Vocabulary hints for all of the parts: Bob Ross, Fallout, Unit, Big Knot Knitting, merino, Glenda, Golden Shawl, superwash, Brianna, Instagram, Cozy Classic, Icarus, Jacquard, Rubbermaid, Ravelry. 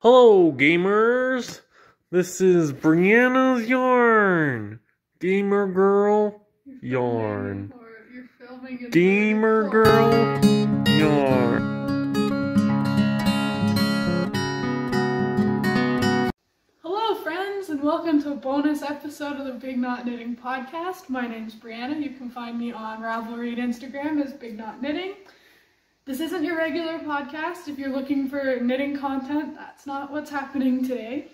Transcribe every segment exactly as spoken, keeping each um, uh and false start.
Hello gamers, this is Brianna's Yarn, Gamer Girl Yarn, Gamer Girl Yarn. Hello friends and welcome to a bonus episode of the Big Knot Knitting podcast. My name's Brianna, you can find me on Ravelry and Instagram as Big Knot Knitting. This isn't your regular podcast. If you're looking for knitting content, that's not what's happening today.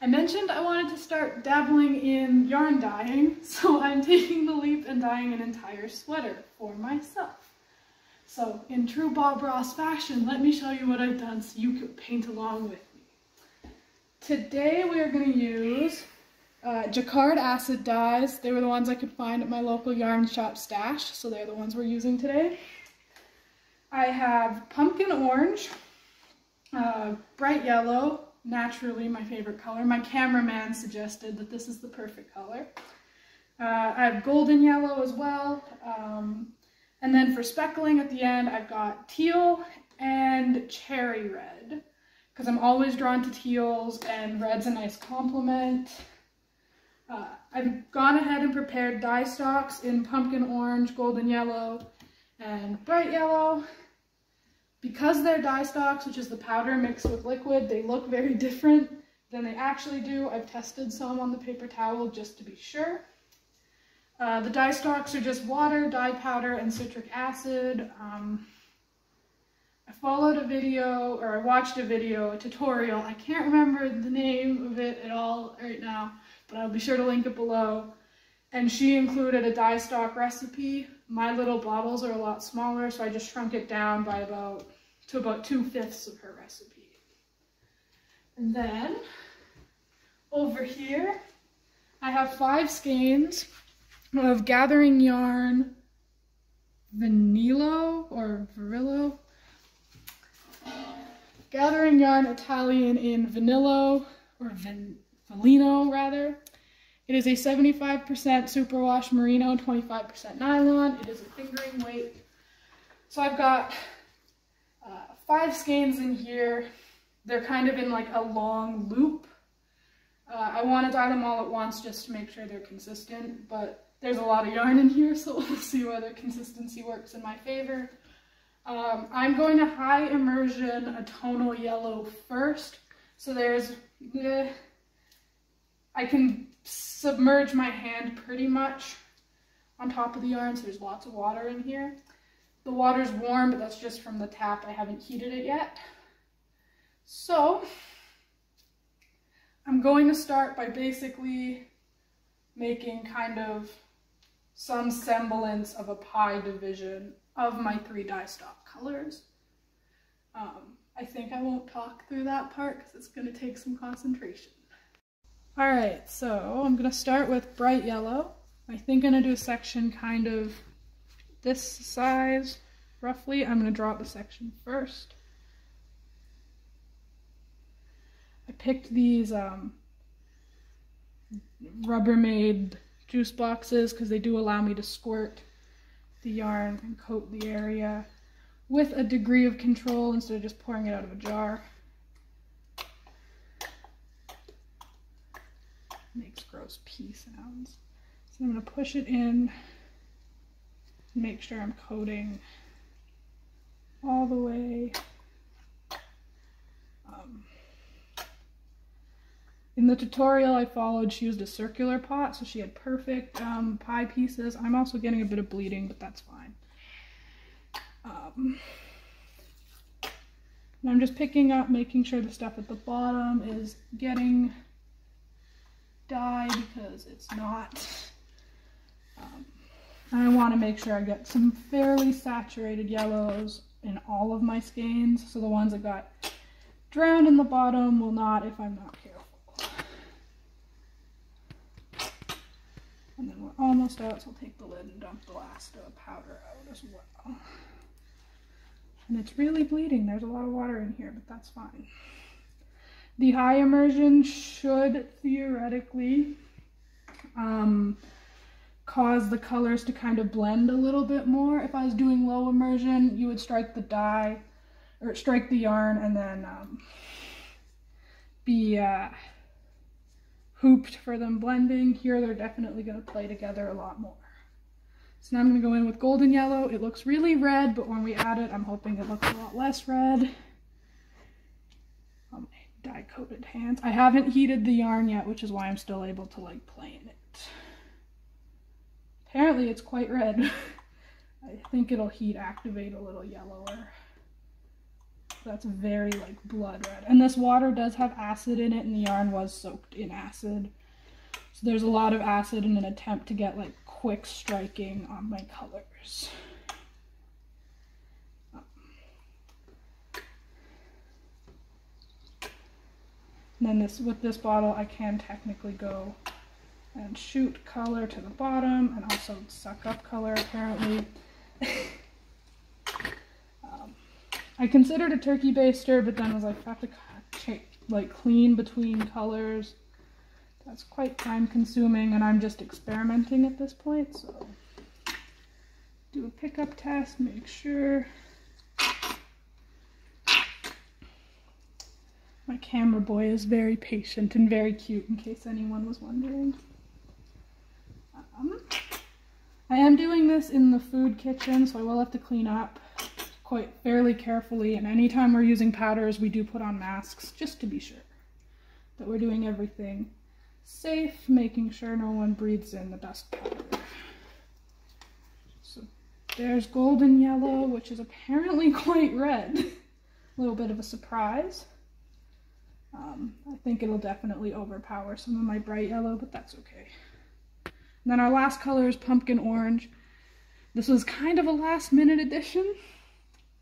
I mentioned I wanted to start dabbling in yarn dyeing, so I'm taking the leap and dyeing an entire sweater for myself. So in true Bob Ross fashion, let me show you what I've done so you can paint along with me. Today we are going to use uh, Jacquard acid dyes. They were the ones I could find at my local yarn shop stash, so they're the ones we're using today. I have pumpkin orange, uh, bright yellow, naturally my favorite color. My cameraman suggested that this is the perfect color. Uh, I have golden yellow as well. Um, and then for speckling at the end, I've got teal and cherry red, because I'm always drawn to teals and red's a nice complement. Uh, I've gone ahead and prepared dye stocks in pumpkin orange, golden yellow, and bright yellow. Because they're dye stocks, which is the powder mixed with liquid, they look very different than they actually do. I've tested some on the paper towel just to be sure. Uh, the dye stocks are just water, dye powder, and citric acid. Um, I followed a video, or I watched a video, a tutorial. I can't remember the name of it at all right now, but I'll be sure to link it below. And she included a dye stock recipe. My little bottles are a lot smaller, so I just shrunk it down by about to about two-fifths of her recipe. And then over here, I have five skeins of gathering yarn Vanillo or Varillo. Gathering yarn Italian in Vanillo or Van, Valino rather. It is a seventy-five percent superwash merino, twenty-five percent nylon. It is a fingering weight. So I've got uh, five skeins in here. They're kind of in like a long loop. Uh, I want to dye them all at once just to make sure they're consistent, but there's a lot of yarn in here, so we'll see whether consistency works in my favor. Um, I'm going to high immersion a tonal yellow first. So there's, eh, I can submerge my hand pretty much on top of the yarn, so there's lots of water in here. The water's warm, but that's just from the tap. I haven't heated it yet. So I'm going to start by basically making kind of some semblance of a pie division of my three dye stock colors. Um, I think I won't talk through that part because it's going to take some concentration. All right, so I'm gonna start with bright yellow. I think I'm gonna do a section kind of this size, roughly. I'm gonna draw up the section first. I picked these um, Rubbermaid juice boxes because they do allow me to squirt the yarn and coat the area with a degree of control instead of just pouring it out of a jar. Makes gross pea sounds. So I'm going to push it in and make sure I'm coating all the way. Um, in the tutorial I followed, she used a circular pot, so she had perfect um, pie pieces. I'm also getting a bit of bleeding, but that's fine. Um, and I'm just picking up, making sure the stuff at the bottom is getting dye because it's not. Um, I want to make sure I get some fairly saturated yellows in all of my skeins, so the ones that got drowned in the bottom will not if I'm not careful. And then we're almost out, so I'll take the lid and dump the last uh, powder out as well. And it's really bleeding. There's a lot of water in here, but that's fine. The high immersion should theoretically um, cause the colors to kind of blend a little bit more. If I was doing low immersion, you would strike the dye or strike the yarn and then um, be uh, hooped for them blending. Here they're definitely going to play together a lot more. So now I'm going to go in with golden yellow. It looks really red, but when we add it, I'm hoping it looks a lot less red. On my dye-coated hands. I haven't heated the yarn yet, which is why I'm still able to like play in it. Apparently it's quite red. I think it'll heat activate a little yellower. That's very like blood red. And this water does have acid in it, and the yarn was soaked in acid. So there's a lot of acid in an attempt to get like quick striking on my colors. Um, and then this with this bottle I can technically go and shoot color to the bottom and also suck up color apparently. I considered a turkey baster, but then was like, I have to check, like clean between colors. That's quite time consuming, and I'm just experimenting at this point. So do a pickup test, make sure. My camera boy is very patient and very cute, in case anyone was wondering. Um, I am doing this in the food kitchen, so I will have to clean up quite fairly carefully, and anytime we're using powders we do put on masks just to be sure that we're doing everything safe, making sure no one breathes in the dust powder. So there's golden yellow, which is apparently quite red. A little bit of a surprise. Um, I think it'll definitely overpower some of my bright yellow, but that's okay. And then our last color is pumpkin orange. This was kind of a last minute addition.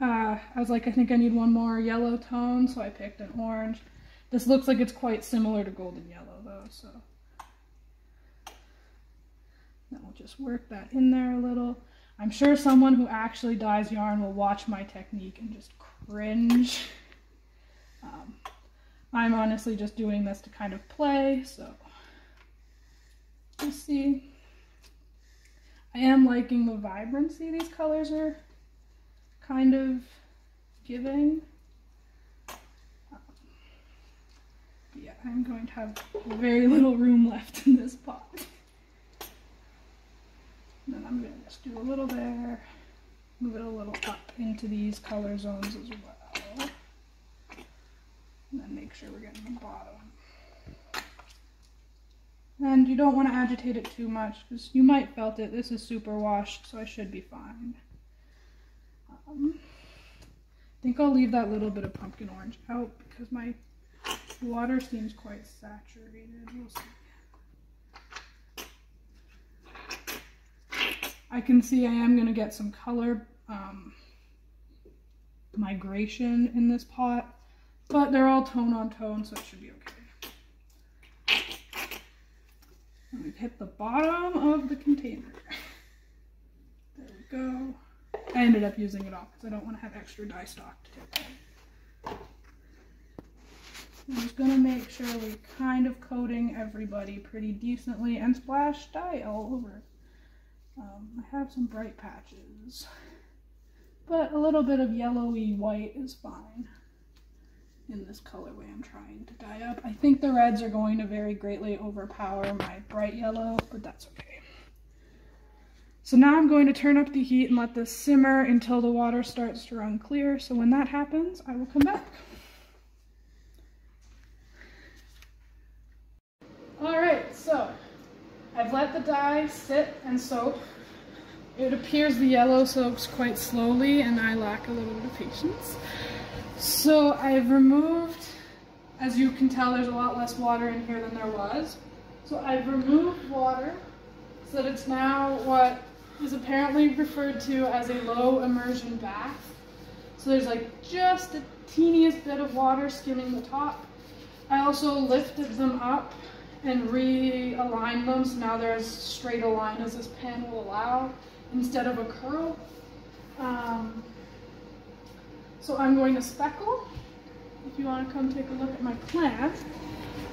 Uh, I was like, I think I need one more yellow tone, so I picked an orange. This looks like it's quite similar to golden yellow, though, so. Then we'll just work that in there a little. I'm sure someone who actually dyes yarn will watch my technique and just cringe. Um, I'm honestly just doing this to kind of play, so. We'll see. I am liking the vibrancy these colors are kind of giving. Um, yeah, I'm going to have very little room left in this pot. And then I'm going to just do a little there, move it a little up into these color zones as well. And then make sure we're getting the bottom. And you don't want to agitate it too much because you might felt it. This is super washed, so I should be fine. Um, I think I'll leave that little bit of pumpkin orange out because my water seems quite saturated. We'll see. I can see I am going to get some color um, migration in this pot, but they're all tone on tone, so it should be okay. And we've hit the bottom of the container. There we go. I ended up using it all because I don't want to have extra dye stock to take. I'm just going to make sure we're kind of coating everybody pretty decently and splash dye all over. Um, I have some bright patches, but a little bit of yellowy white is fine in this colorway I'm trying to dye up. I think the reds are going to very greatly overpower my bright yellow, but that's okay. So now I'm going to turn up the heat and let this simmer until the water starts to run clear. So when that happens, I will come back. All right, so I've let the dye sit and soak. It appears the yellow soaks quite slowly and I lack a little bit of patience. So I've removed, as you can tell, there's a lot less water in here than there was. So I've removed water so that it's now what is apparently referred to as a low immersion bath. So there's like just a teeniest bit of water skimming the top. I also lifted them up and realigned them, so now they're as straight a line as this pen will allow instead of a curl. Um, so I'm going to speckle. If you want to come take a look at my plant,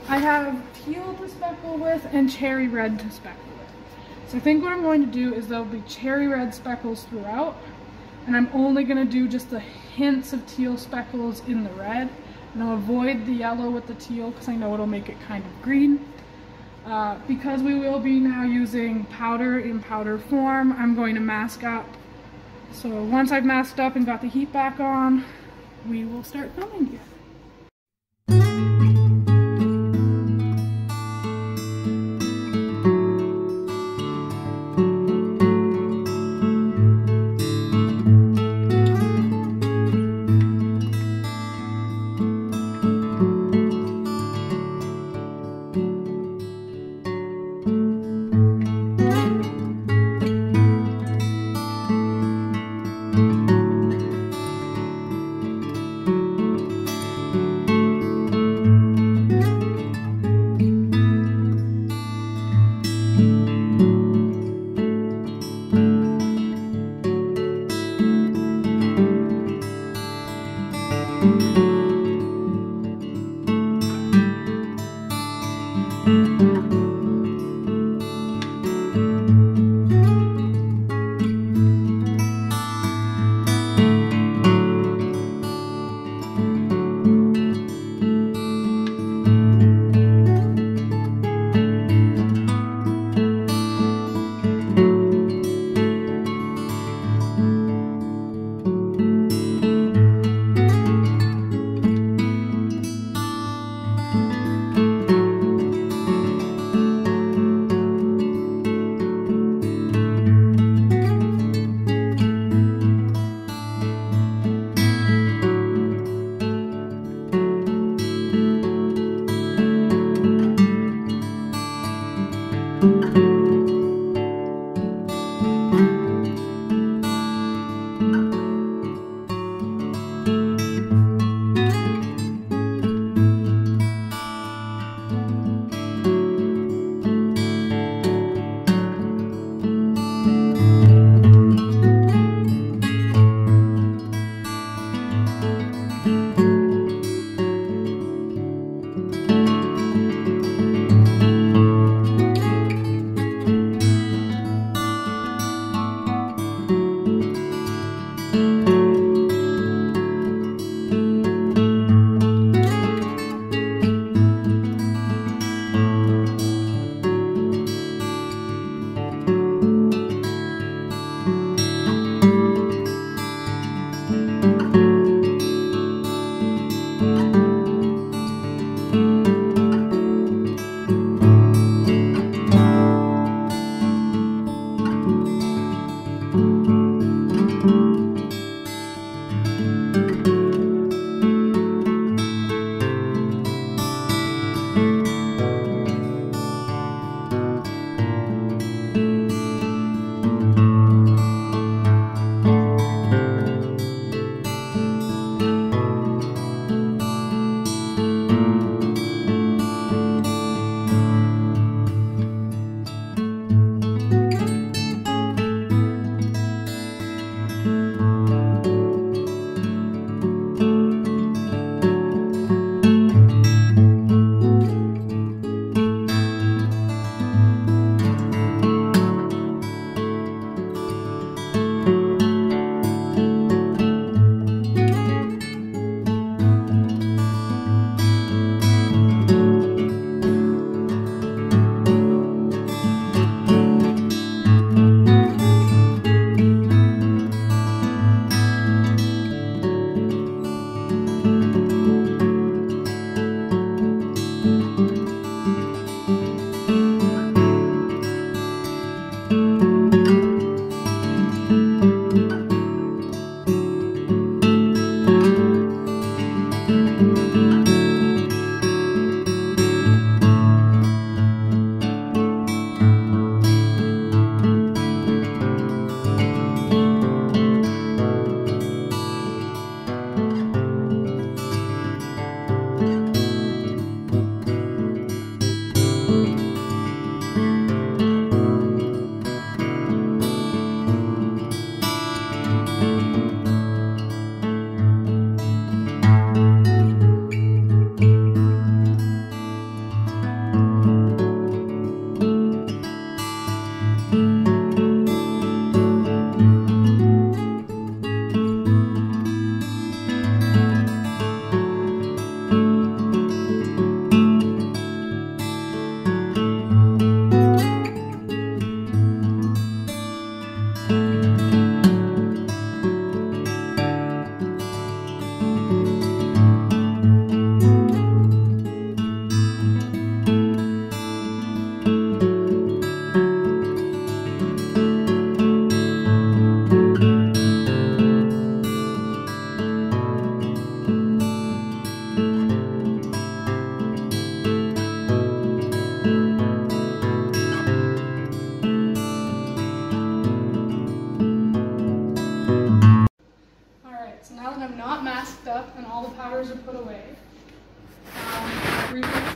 I have teal to speckle with and cherry red to speckle with. So I think what I'm going to do is there'll be cherry red speckles throughout, and I'm only going to do just the hints of teal speckles in the red. And I'll avoid the yellow with the teal because I know it'll make it kind of green. Uh, because we will be now using powder in powder form, I'm going to mask up. So once I've masked up and got the heat back on, we will start filming here.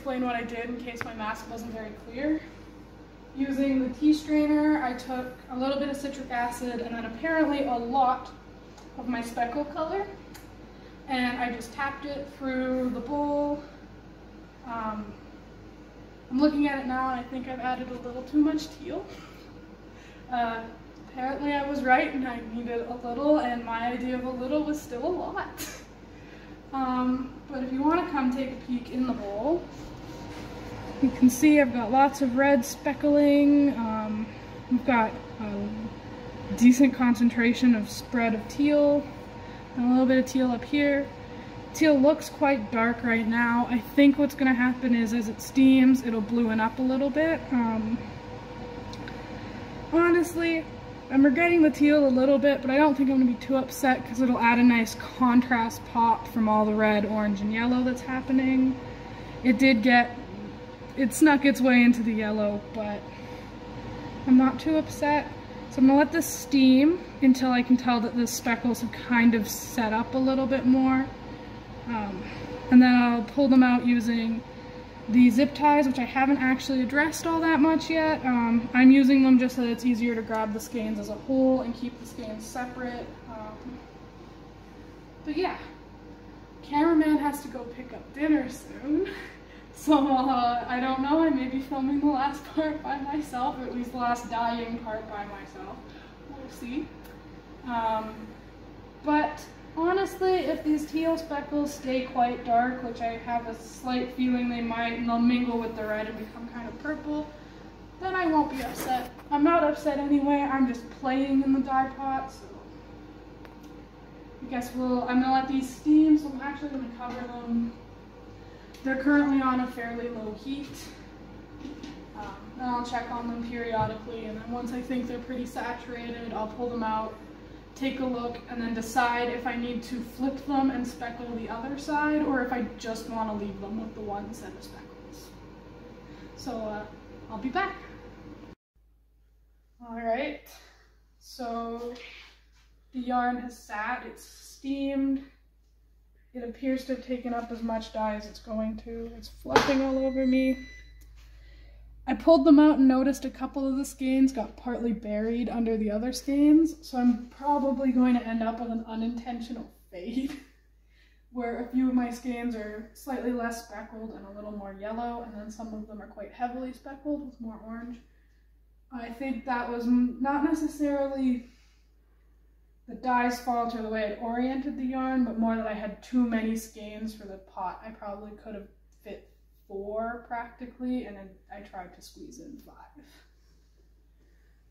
explain what I did in case my mask wasn't very clear. Using the tea strainer, I took a little bit of citric acid and then apparently a lot of my speckle color, and I just tapped it through the bowl. Um, I'm looking at it now and I think I've added a little too much teal. Uh, apparently I was right and I needed a little, and my idea of a little was still a lot. Um, but if you want to come take a peek in the bowl, you can see I've got lots of red speckling. Um, I've got a decent concentration of spread of teal, and a little bit of teal up here. Teal looks quite dark right now. I think what's going to happen is as it steams, it'll blueing up a little bit. Um, honestly, I'm regretting the teal a little bit, but I don't think I'm going to be too upset because it'll add a nice contrast pop from all the red, orange, and yellow that's happening. It did get... It snuck its way into the yellow, but I'm not too upset. So I'm gonna let this steam until I can tell that the speckles have kind of set up a little bit more. Um, and then I'll pull them out using the zip ties, which I haven't actually addressed all that much yet. Um, I'm using them just so that it's easier to grab the skeins as a whole and keep the skeins separate. Um, but yeah, cameraman has to go pick up dinner soon. So, uh, I don't know, I may be filming the last part by myself, or at least the last dying part by myself. We'll see. Um, but, honestly, if these teal speckles stay quite dark, which I have a slight feeling they might, and they'll mingle with the red and become kind of purple, then I won't be upset. I'm not upset anyway, I'm just playing in the dye pot, so... I guess we'll, I'm gonna let these steam, so I'm actually gonna cover them. They're currently on a fairly low heat, um, and I'll check on them periodically, and then once I think they're pretty saturated, I'll pull them out, take a look, and then decide if I need to flip them and speckle the other side, or if I just want to leave them with the one set of speckles. So uh, I'll be back. Alright, so the yarn has sat, it's steamed. It appears to have taken up as much dye as it's going to. It's fluffing all over me. I pulled them out and noticed a couple of the skeins got partly buried under the other skeins, so I'm probably going to end up with an unintentional fade where a few of my skeins are slightly less speckled and a little more yellow, and then some of them are quite heavily speckled with more orange. I think that was not necessarily the dye's fault or the way it oriented the yarn, but more that I had too many skeins for the pot. I probably could have fit four practically, and then I tried to squeeze in five.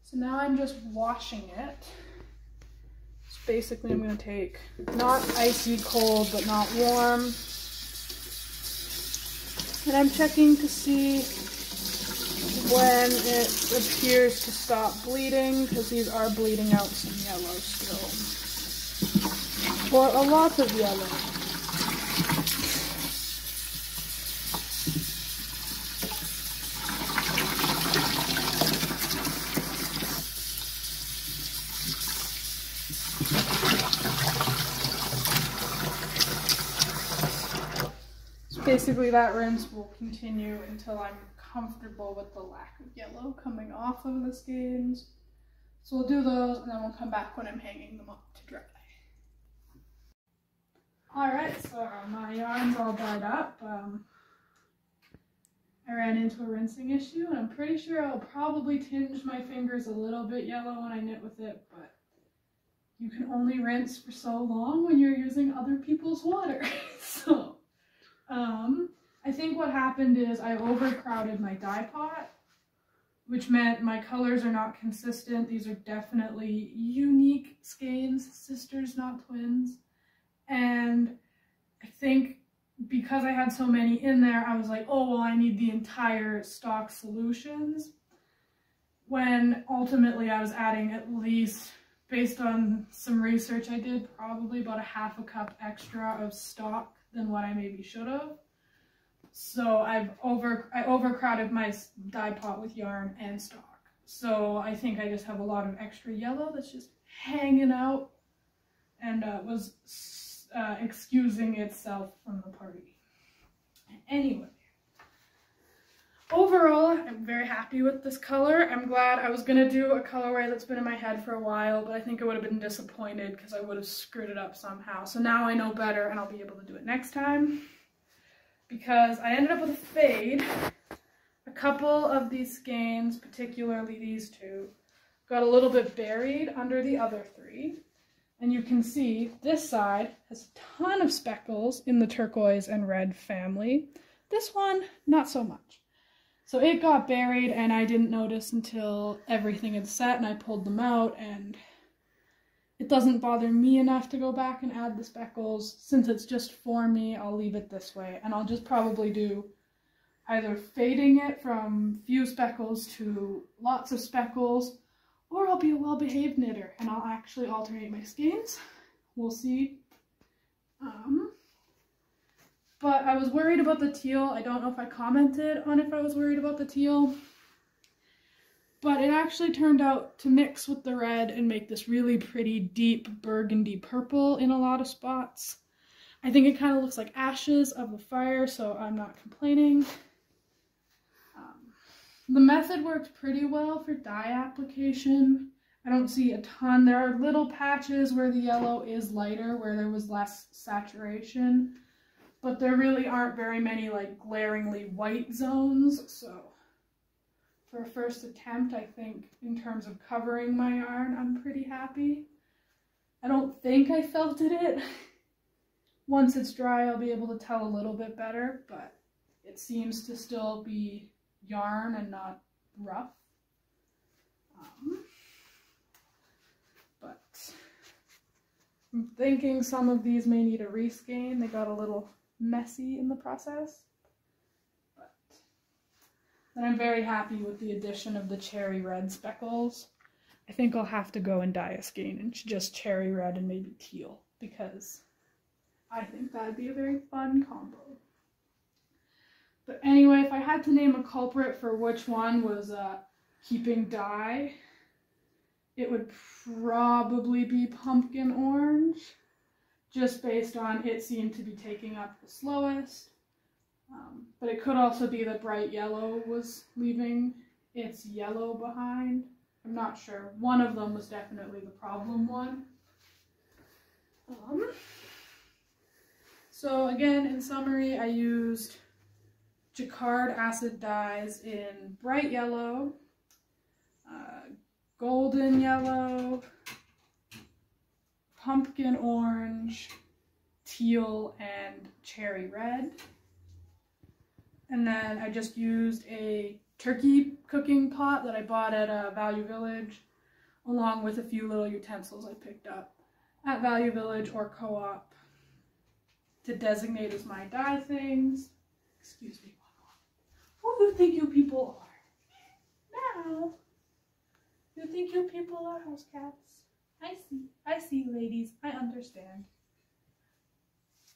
So now I'm just washing it. So basically I'm gonna take, not icy cold, but not warm. And I'm checking to see when it appears to stop bleeding, because these are bleeding out some yellow still. Or a lot of yellow. So basically that rinse will continue until I'm comfortable with the lack of yellow coming off of the skeins. So we'll do those, and then we'll come back when I'm hanging them up to dry. Alright, so my yarn's all dried up. Um, I ran into a rinsing issue, and I'm pretty sure I'll probably tinge my fingers a little bit yellow when I knit with it, but you can only rinse for so long when you're using other people's water. So, um... I think what happened is I overcrowded my dye pot, which meant my colors are not consistent. These are definitely unique skeins, sisters, not twins. And I think because I had so many in there, I was like, oh, well, I need the entire stock solutions. When ultimately I was adding at least, based on some research I did, probably about a half a cup extra of stock than what I maybe should have. So I've over, I overcrowded my dye pot with yarn and stock. So I think I just have a lot of extra yellow that's just hanging out and uh, was uh, excusing itself from the party. Anyway, overall, I'm very happy with this color. I'm glad. I was gonna do a colorway that's been in my head for a while, but I think I would have been disappointed because I would have screwed it up somehow. So now I know better and I'll be able to do it next time, because I ended up with a fade. A couple of these skeins, particularly these two, got a little bit buried under the other three. And you can see this side has a ton of speckles in the turquoise and red family. This one, not so much. So it got buried and I didn't notice until everything had set and I pulled them out, and it doesn't bother me enough to go back and add the speckles. Since it's just for me, I'll leave it this way, and I'll just probably do either fading it from few speckles to lots of speckles, or I'll be a well-behaved knitter and I'll actually alternate my skeins. We'll see. Um, but I was worried about the teal. I don't know if I commented on if I was worried about the teal, but it actually turned out to mix with the red and make this really pretty deep burgundy purple in a lot of spots. I think it kind of looks like ashes of the fire, so I'm not complaining. The method worked pretty well for dye application. I don't see a ton. There are little patches where the yellow is lighter, where there was less saturation, but there really aren't very many like glaringly white zones. So for a first attempt, I think in terms of covering my yarn, I'm pretty happy. I don't think I felted it. Once it's dry, I'll be able to tell a little bit better, but it seems to still be yarn and not rough. Um, but I'm thinking some of these may need a reskein. They got a little messy in the process. But then I'm very happy with the addition of the cherry red speckles. I think I'll have to go and dye a skein and just cherry red and maybe teal, because I think that'd be a very fun combo. But anyway, if I had to name a culprit for which one was uh, keeping dye, it would probably be pumpkin orange, just based on it seemed to be taking up the slowest. Um, but it could also be that bright yellow was leaving its yellow behind. I'm not sure. One of them was definitely the problem one. Um, so again, in summary, I used Jacquard acid dyes in bright yellow, uh, golden yellow, pumpkin orange, teal, and cherry red. And then I just used a turkey cooking pot that I bought at uh, Value Village, along with a few little utensils I picked up at Value Village or Co-op to designate as my dye things. Excuse me. Who do you think you people are? Now, you think you people are house cats? I see, I see, ladies. I understand.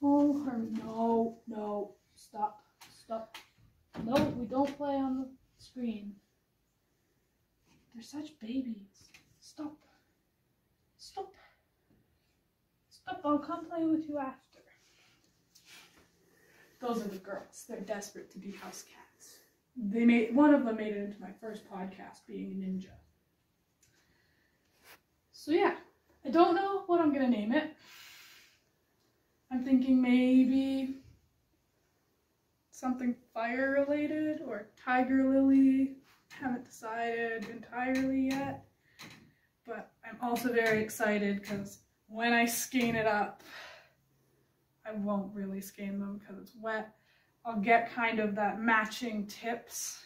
Oh, her, no, no, stop, stop. No, we don't play on the screen. They're such babies. Stop, stop, stop. I'll come play with you after. Those are the girls. They're desperate to be house cats. They made, one of them made it into my first podcast, being a ninja. So yeah, I don't know what I'm going to name it. I'm thinking maybe something fire related or tiger lily. I haven't decided entirely yet, but I'm also very excited because when I skein it up, I won't really skein them because it's wet. I'll get kind of that matching tips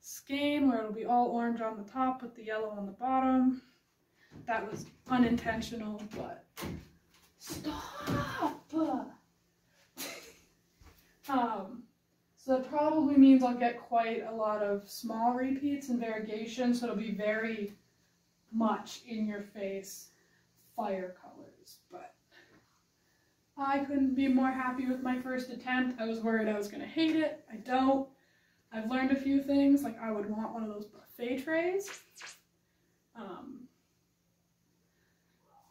skein where it'll be all orange on the top with the yellow on the bottom. That was unintentional, but stop! um, so that probably means I'll get quite a lot of small repeats and variegations, so it'll be very much in your face fire colors, but I couldn't be more happy with my first attempt. I was worried I was going to hate it. I don't. I've learned a few things, like I would want one of those buffet trays. Um,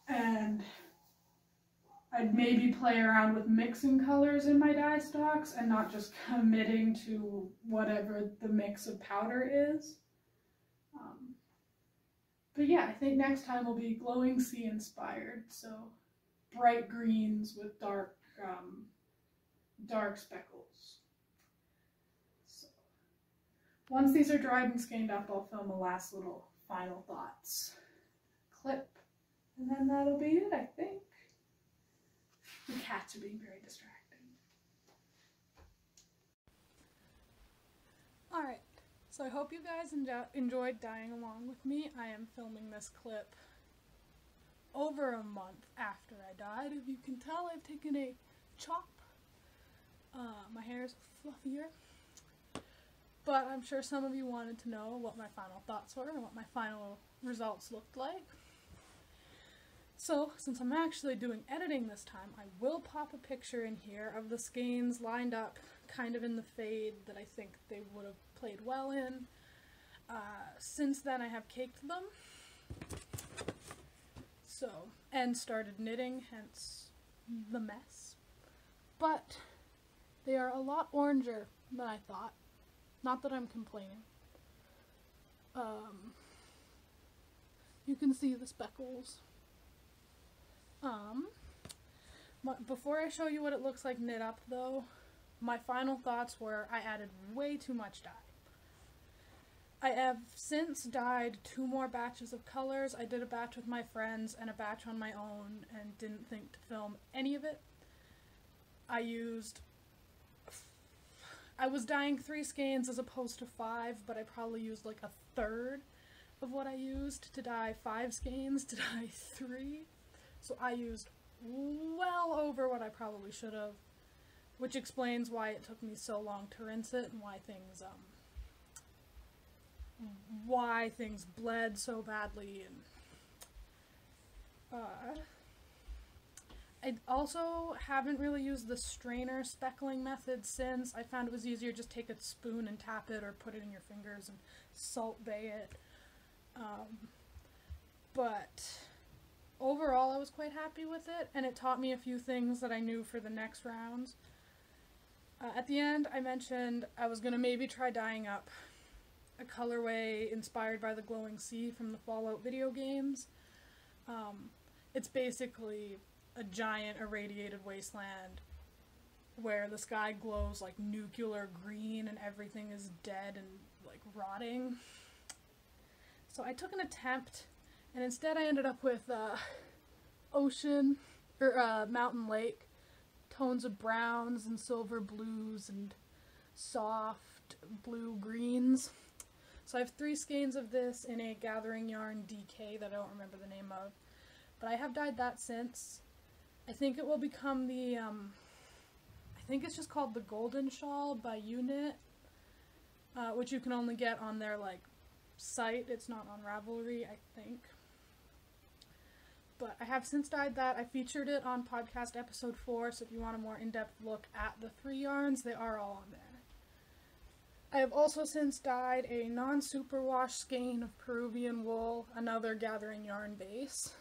and I'd maybe play around with mixing colors in my dye stocks and not just committing to whatever the mix of powder is. Um, but yeah, I think next time will be glowing sea inspired, so bright greens with dark, um, dark speckles. So once these are dried and skeined up, I'll film a last little final thoughts clip, and then that'll be it, I think. The cats are being very distracting. Alright, so I hope you guys enjo enjoyed dying along with me. I am filming this clip over a month after I dyed. If you can tell, I've taken a chop. Uh, my hair is fluffier. But I'm sure some of you wanted to know what my final thoughts were and what my final results looked like. So, since I'm actually doing editing this time, I will pop a picture in here of the skeins lined up kind of in the fade that I think they would have played well in. Uh, since then I have caked them, so, and started knitting, hence the mess. But they are a lot oranger than I thought. Not that I'm complaining. Um, you can see the speckles. Um, before I show you what it looks like knit up though, my final thoughts were I added way too much dye. I have since dyed two more batches of colors. I did a batch with my friends and a batch on my own and didn't think to film any of it. I used, I was dyeing three skeins as opposed to five, but I probably used like a third of what I used to dye five skeins to dye three. So I used well over what I probably should have, which explains why it took me so long to rinse it and why things, um, why things bled so badly. And uh, I also haven't really used the strainer speckling method since. I found it was easier just take a spoon and tap it or put it in your fingers and salt bay it. Um, but... Overall, I was quite happy with it, and it taught me a few things that I knew for the next rounds. Uh, at the end, I mentioned I was going to maybe try dyeing up a colorway inspired by the glowing sea from the Fallout video games. Um, it's basically a giant irradiated wasteland where the sky glows like nuclear green and everything is dead and like rotting. So I took an attempt, and instead I ended up with uh, ocean, or uh, mountain lake, tones of browns and silver blues and soft blue greens. So I have three skeins of this in a Gathering Yarn D K that I don't remember the name of, but I have dyed that since. I think it will become the, um, I think it's just called the Golden Shawl by Unit, uh, which you can only get on their like site. It's not on Ravelry, I think. But I have since dyed that. I featured it on podcast episode four, so if you want a more in-depth look at the three yarns, they are all on there. I have also since dyed a non-superwash skein of Peruvian wool, another Gathering Yarn base.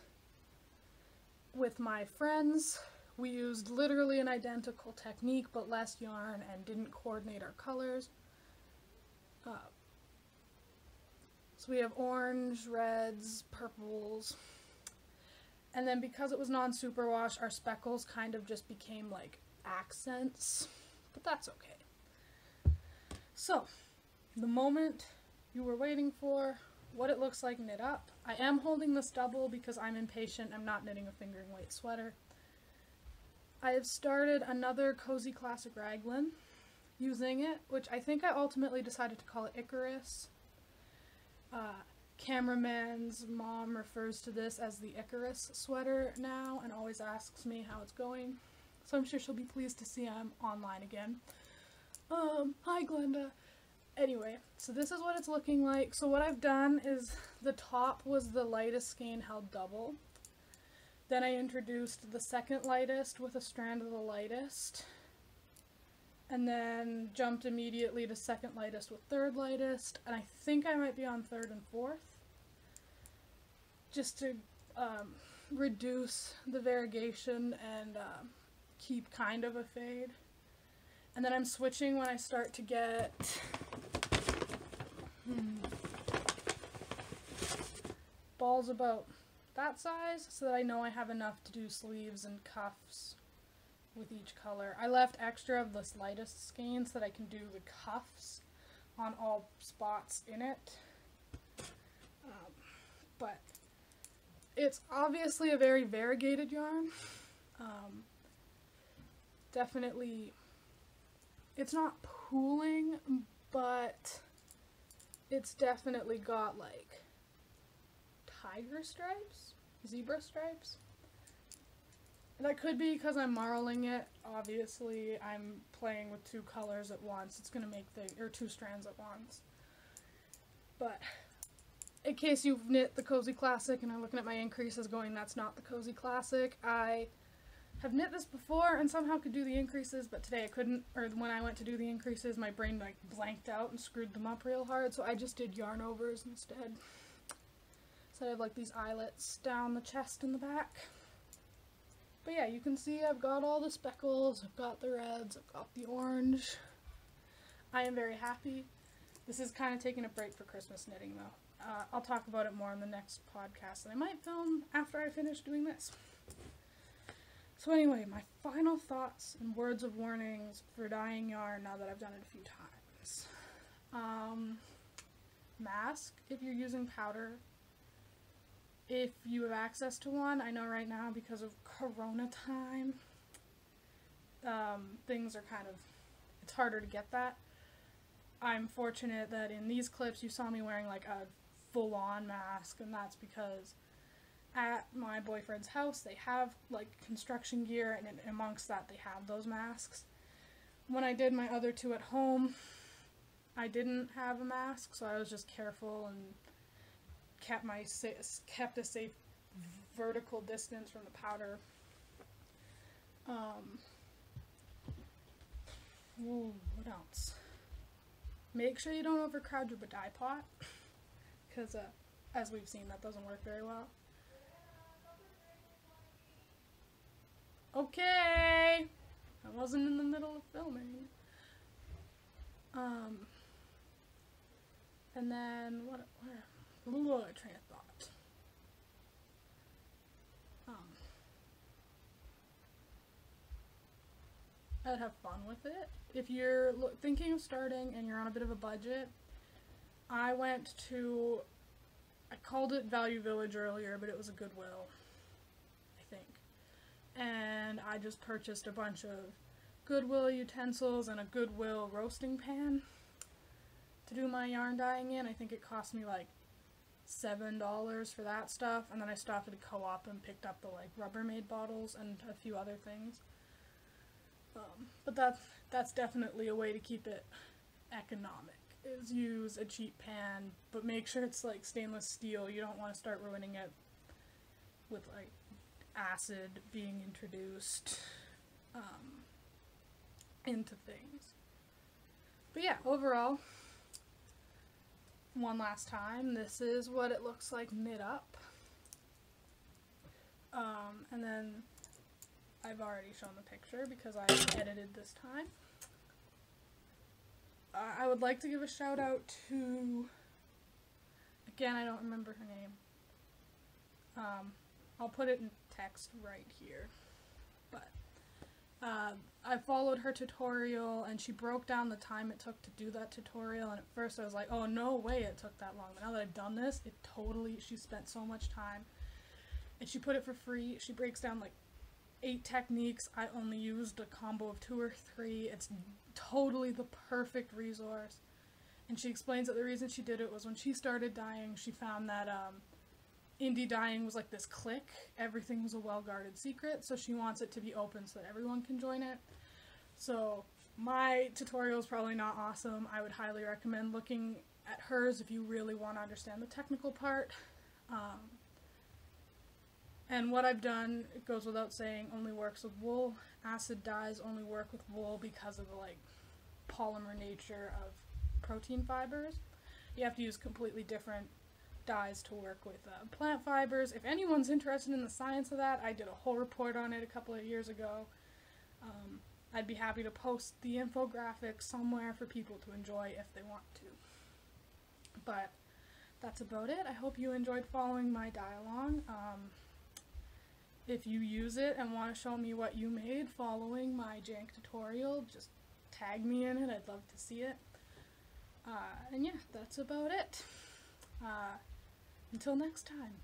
With my friends, we used literally an identical technique, but less yarn and didn't coordinate our colors. Uh, so we have orange, reds, purples. And then because it was non-superwash, our speckles kind of just became like accents, but that's okay. So, the moment you were waiting for, what it looks like knit up. I am holding this double because I'm impatient. I'm not knitting a fingering weight sweater. I have started another Cozy Classic raglan using it, which I think I ultimately decided to call it Icarus. Uh, Cameraman's mom refers to this as the Icarus sweater now and always asks me how it's going, so I'm sure she'll be pleased to see I'm online again. Um, hi Glenda! Anyway, so this is what it's looking like. So what I've done is the top was the lightest skein held double, then I introduced the second lightest with a strand of the lightest, and then jumped immediately to second lightest with third lightest, and I think I might be on third and fourth, just to um, reduce the variegation and uh, keep kind of a fade. And then I'm switching when I start to get hmm, balls about that size, so that I know I have enough to do sleeves and cuffs with each color. I left extra of this lightest skein so that I can do the cuffs on all spots in it. Um, but it's obviously a very variegated yarn. Um, definitely, it's not pooling, but it's definitely got like tiger stripes, zebra stripes. That could be because I'm marling it. Obviously, I'm playing with two colors at once. It's gonna make the or two strands at once. But in case you've knit the Cozy Classic and are looking at my increases, going, "That's not the Cozy Classic." I have knit this before and somehow could do the increases, but today I couldn't. Or when I went to do the increases, my brain like blanked out and screwed them up real hard. So I just did yarn overs instead. So I have like these eyelets down the chest and the back. But yeah, you can see I've got all the speckles, I've got the reds, I've got the orange. I am very happy. This is kind of taking a break for Christmas knitting though. Uh, I'll talk about it more in the next podcast that I might film after I finish doing this. So anyway, my final thoughts and words of warnings for dyeing yarn now that I've done it a few times. Um, mask if you're using powder. If you have access to one, I know right now because of Corona time, um, things are kind of, it's harder to get that. I'm fortunate that in these clips you saw me wearing like a full-on mask, and that's because at my boyfriend's house they have like construction gear, and amongst that they have those masks. When I did my other two at home, I didn't have a mask, so I was just careful and kept my kept a safe vertical distance from the powder. Um, ooh, what else? Make sure you don't overcrowd your dye pot, because uh, as we've seen, that doesn't work very well. Okay, I wasn't in the middle of filming. Um, and then what? Where? Ooh, a train of thought. Um, I'd have fun with it. If you're thinking of starting and you're on a bit of a budget, I went to, I called it Value Village earlier, but it was a Goodwill, I think. And I just purchased a bunch of Goodwill utensils and a Goodwill roasting pan to do my yarn dyeing in. I think it cost me like seven dollars for that stuff, and then I stopped at a co-op and picked up the like Rubbermaid bottles and a few other things. Um, but that's that's definitely a way to keep it economic, is use a cheap pan, but make sure it's like stainless steel. You don't want to start ruining it with like acid being introduced um, into things. But yeah, overall, one last time, this is what it looks like knit up. Um, and then I've already shown the picture because I edited this time. Uh, I would like to give a shout out to, again, I don't remember her name. Um, I'll put it in text right here. But uh, I followed her tutorial, and she broke down the time it took to do that tutorial, and at first I was like, oh, no way it took that long, but now that I've done this, it totally, she spent so much time, and she put it for free. She breaks down like eight techniques. I only used a combo of two or three. It's totally the perfect resource, and she explains that the reason she did it was when she started dyeing, she found that, um, indie dyeing was like this clique. Everything was a well-guarded secret, so she wants it to be open so that everyone can join it. So my tutorial is probably not awesome. I would highly recommend looking at hers if you really want to understand the technical part. Um, and what I've done, it goes without saying, only works with wool. Acid dyes only work with wool because of the like polymer nature of protein fibers. You have to use completely different dyes to work with uh, plant fibers. If anyone's interested in the science of that, I did a whole report on it a couple of years ago. Um, I'd be happy to post the infographic somewhere for people to enjoy if they want to. But that's about it. I hope you enjoyed following my dye-along. Um, if you use it and want to show me what you made following my jank tutorial, just tag me in it. I'd love to see it. Uh, and yeah, that's about it. Uh, until next time.